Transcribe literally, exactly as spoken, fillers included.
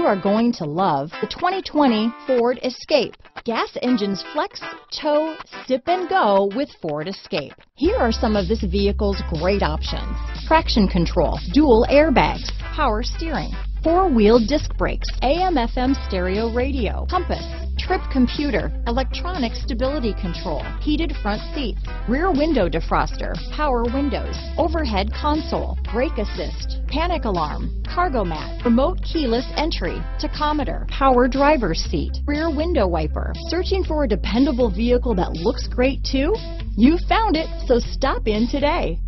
you are going to love the twenty twenty Ford Escape. Gas engines flex, tow, sip and go with Ford Escape. Here are some of this vehicle's great options: traction control, dual airbags, power steering, four-wheel disc brakes, A M F M stereo radio, compass, trip computer, electronic stability control, heated front seats, rear window defroster, power windows, overhead console, brake assist, panic alarm, cargo mat, remote keyless entry, tachometer, power driver's seat, rear window wiper. Searching for a dependable vehicle that looks great too? You found it, so stop in today.